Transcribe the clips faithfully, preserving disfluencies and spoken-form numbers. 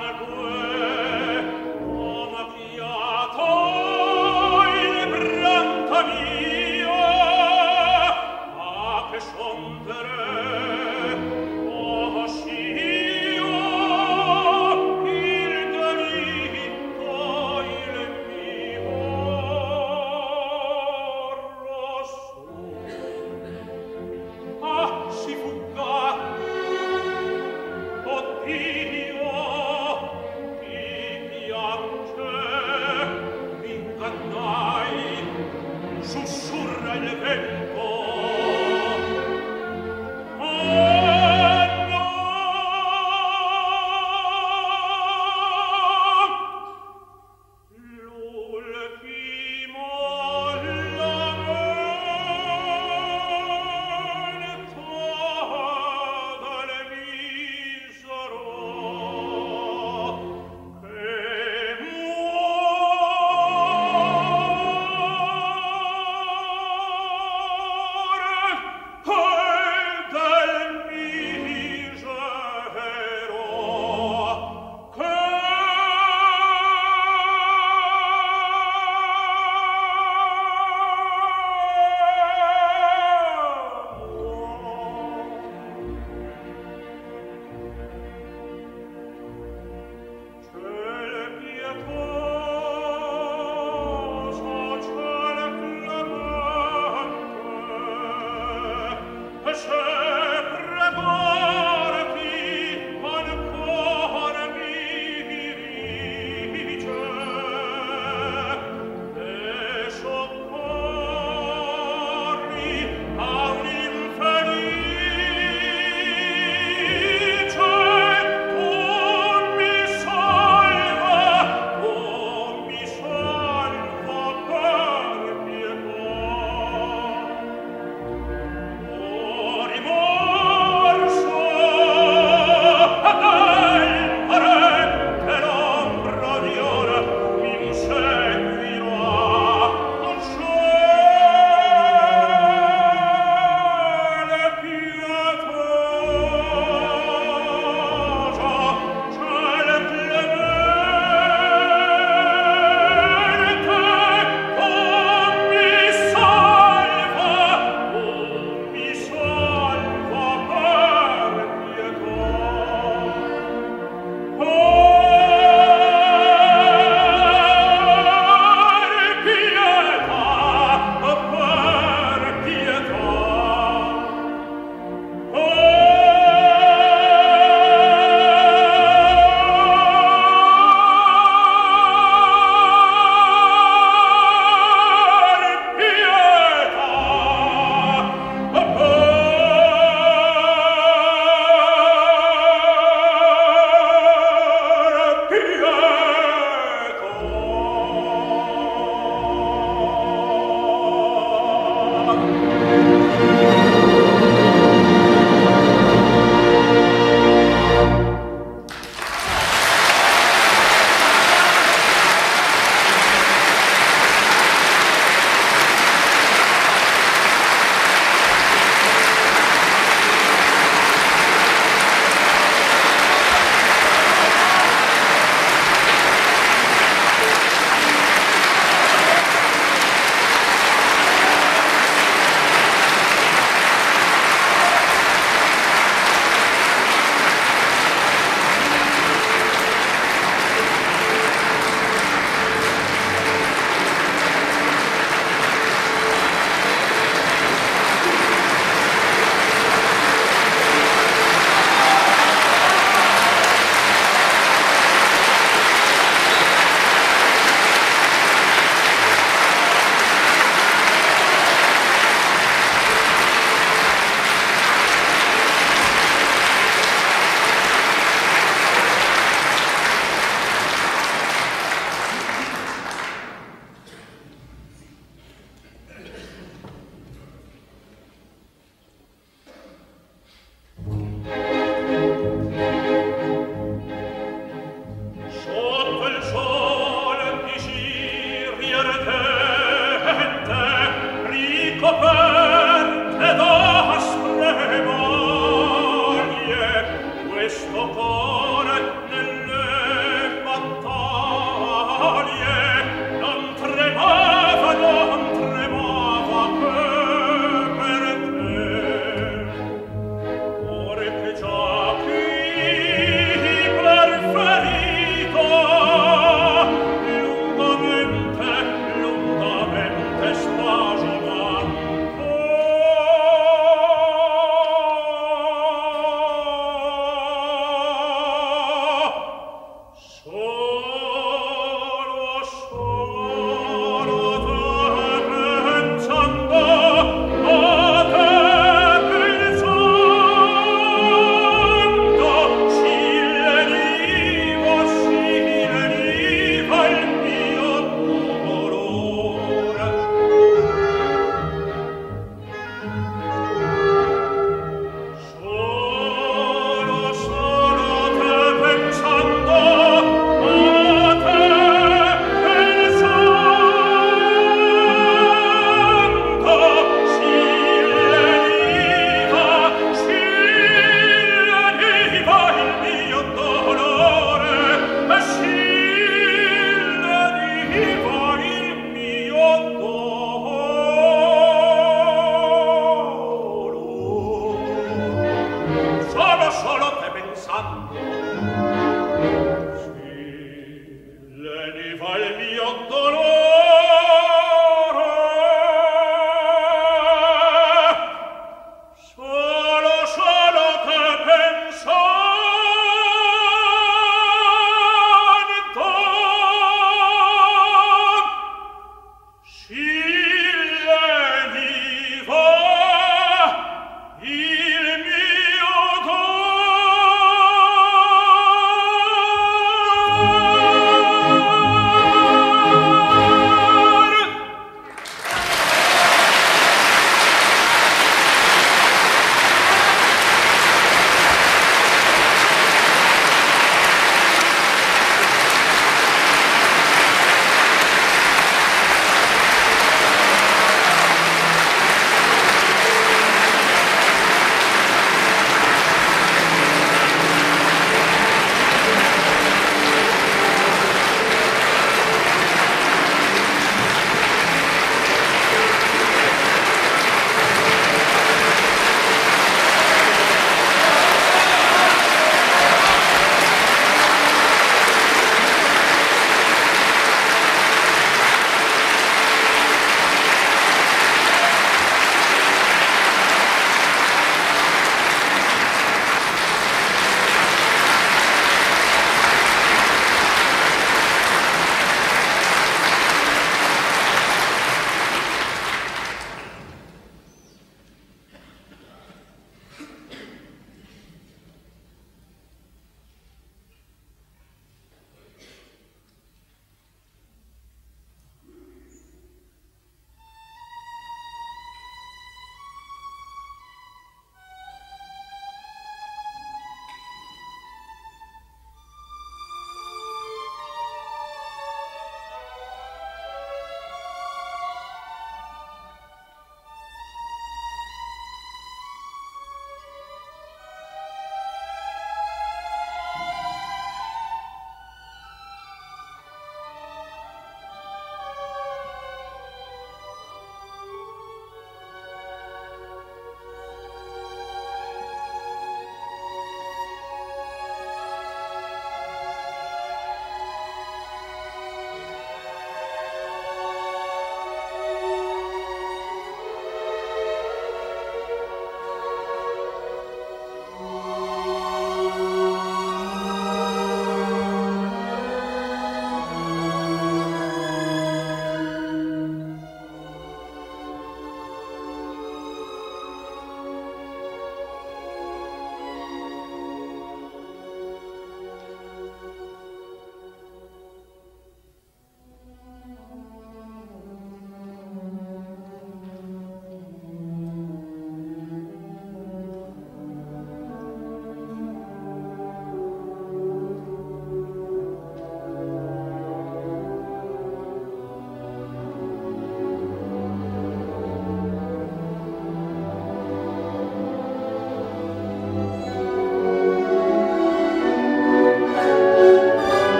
Dio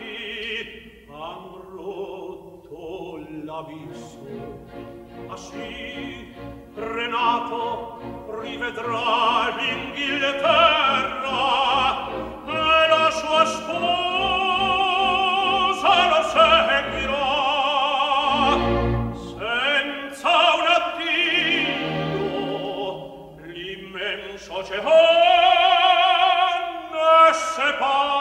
che han rotto l'abisso, así Renato rivedrà l'Inghilterra e la sua sposa lo seguirà senza un addio l'immenso Cehan ne separi.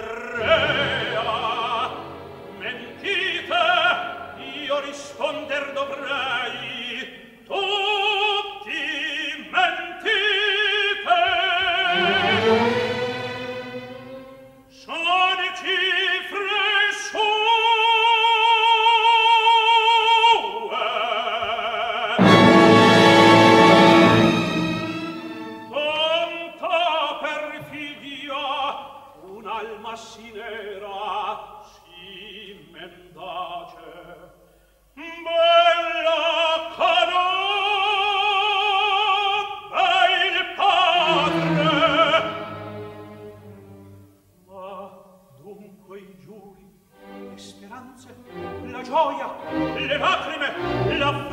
Rea, mentite, io risponder dovrei, tutti mentite. Sono cifre sue. Tonta perfidia, un'alma si nera, si mendace, bella conobbe il padre. Ma dunque i giuri, le speranze, la gioia, le lacrime, la